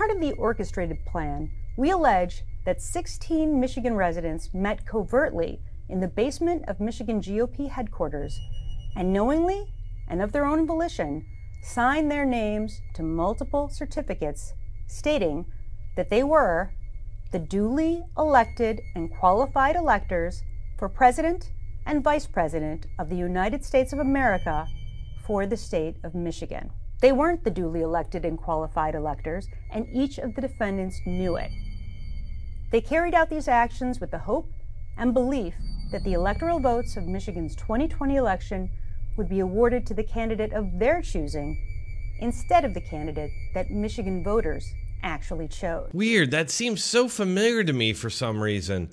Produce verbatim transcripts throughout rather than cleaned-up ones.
part of the orchestrated plan, we allege that sixteen Michigan residents met covertly in the basement of Michigan G O P headquarters and knowingly and of their own volition signed their names to multiple certificates stating that they were the duly elected and qualified electors for President and Vice President of the United States of America for the state of Michigan. They weren't the duly elected and qualified electors, and each of the defendants knew it. They carried out these actions with the hope and belief that the electoral votes of Michigan's twenty twenty election would be awarded to the candidate of their choosing instead of the candidate that Michigan voters actually chose. Weird. That seems so familiar to me for some reason.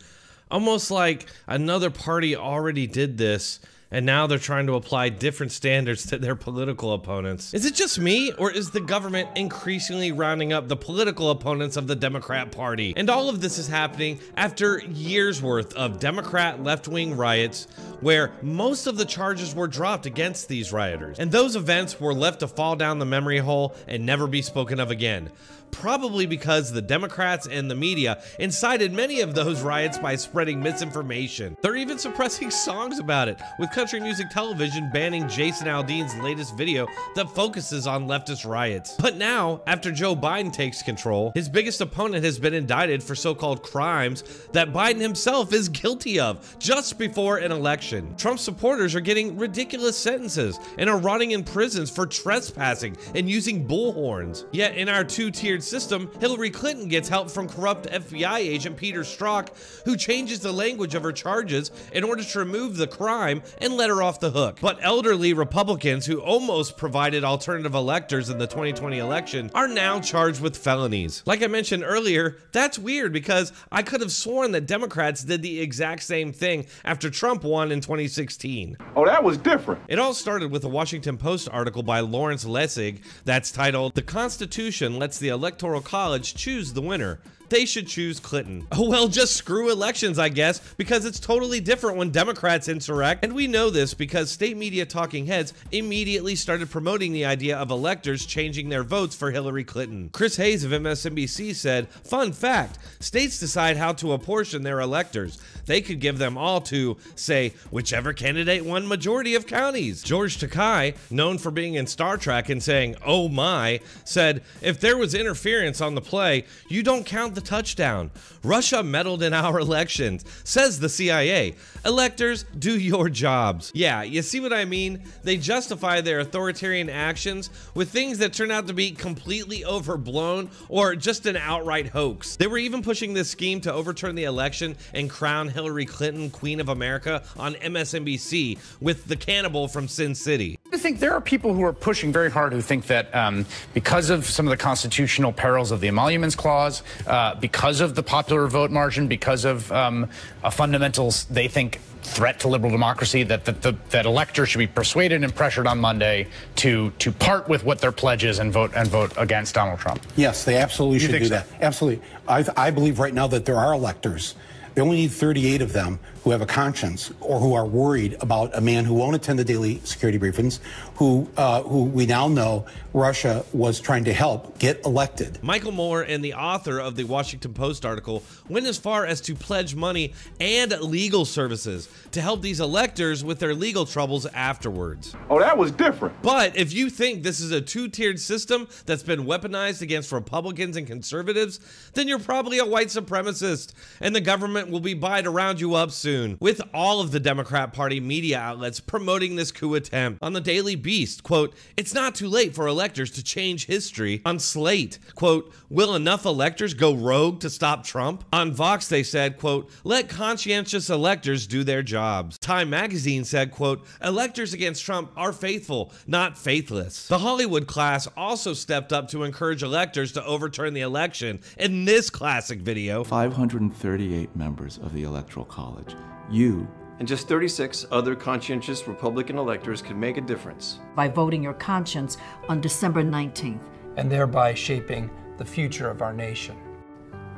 Almost like another party already did this, and now they're trying to apply different standards to their political opponents. Is it just me, or is the government increasingly rounding up the political opponents of the Democrat Party? And all of this is happening after years worth of Democrat left-wing riots, where most of the charges were dropped against these rioters. And those events were left to fall down the memory hole and never be spoken of again. Probably because the Democrats and the media incited many of those riots by spreading misinformation. They're even suppressing songs about it, with country music television banning Jason Aldean's latest video that focuses on leftist riots. But now, after Joe Biden takes control, his biggest opponent has been indicted for so-called crimes that Biden himself is guilty of just before an election. Trump supporters are getting ridiculous sentences and are rotting in prisons for trespassing and using bullhorns. Yet in our two-tiered system, Hillary Clinton gets help from corrupt F B I agent Peter Strzok, who changes the language of her charges in order to remove the crime and let her off the hook. But elderly Republicans who almost provided alternative electors in the twenty twenty election are now charged with felonies. Like I mentioned earlier, that's weird because I could have sworn that Democrats did the exact same thing after Trump won in twenty sixteen. Oh, that was different. It all started with a Washington Post article by Lawrence Lessig that's titled, "The Constitution Lets the Electors Electoral College choose the winner. They should choose Clinton." Oh, well, just screw elections, I guess, because it's totally different when Democrats insurrect. And we know this because state media talking heads immediately started promoting the idea of electors changing their votes for Hillary Clinton. Chris Hayes of M S N B C said, "Fun fact, states decide how to apportion their electors. They could give them all to, say, whichever candidate won majority of counties." George Takei, known for being in Star Trek and saying, "Oh my," said, "If there was interference on the play, you don't count the touchdown. Russia meddled in our elections, says the C I A. Electors, do your jobs." Yeah, you see what I mean? They justify their authoritarian actions with things that turn out to be completely overblown or just an outright hoax. They were even pushing this scheme to overturn the election and crown Hillary Clinton Queen of America on M S N B C with the cannibal from Sin City. I think there are people who are pushing very hard who think that um, because of some of the constitutional perils of the Emoluments Clause, uh, because of the popular vote margin, because of um, a fundamentals, they think, threat to liberal democracy, that that, that that electors should be persuaded and pressured on Monday to to part with what their pledge is and vote and vote against Donald Trump. Yes, they absolutely should do so? That. Absolutely. I, I believe right now that there are electors. They only need thirty-eight of them who have a conscience or who are worried about a man who won't attend the daily security briefings, who uh, who we now know Russia was trying to help get elected. Michael Moore and the author of the Washington Post article went as far as to pledge money and legal services to help these electors with their legal troubles afterwards. Oh, that was different. But if you think this is a two-tiered system that's been weaponized against Republicans and conservatives, then you're probably a white supremacist, and the government will be by to round you up soon, with all of the Democrat Party media outlets promoting this coup attempt. On the Daily Beast, quote, "It's not too late for electors to change history." On Slate, quote, "Will enough electors go rogue to stop Trump?" On Vox, they said, quote, "Let conscientious electors do their jobs." Time magazine said, quote, "Electors against Trump are faithful, not faithless." The Hollywood class also stepped up to encourage electors to overturn the election in this classic video. five hundred thirty-eight members. members of the Electoral College. You and just thirty-six other conscientious Republican electors can make a difference by voting your conscience on December nineteenth, and thereby shaping the future of our nation.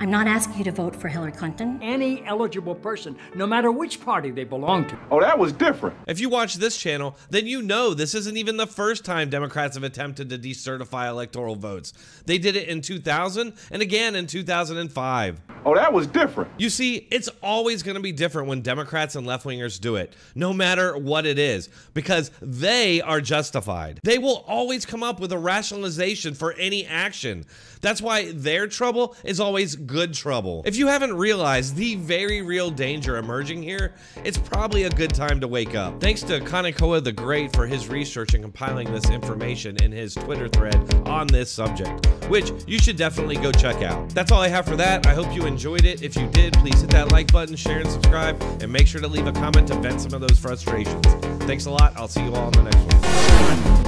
I'm not asking you to vote for Hillary Clinton. Any eligible person, no matter which party they belong to. Oh, that was different. If you watch this channel, then you know this isn't even the first time Democrats have attempted to decertify electoral votes. They did it in two thousand and again in two thousand five. Oh, that was different. You see, it's always going to be different when Democrats and left-wingers do it, no matter what it is, because they are justified. They will always come up with a rationalization for any action. That's why their trouble is always good trouble. If you haven't realized the very real danger emerging here, it's probably a good time to wake up. Thanks to Kanekoa the Great for his research and compiling this information in his Twitter thread on this subject, which you should definitely go check out. That's all I have for that. I hope you enjoyed it. If you did, please hit that like button, share and subscribe, and make sure to leave a comment to vent some of those frustrations. Thanks a lot. I'll see you all in the next one.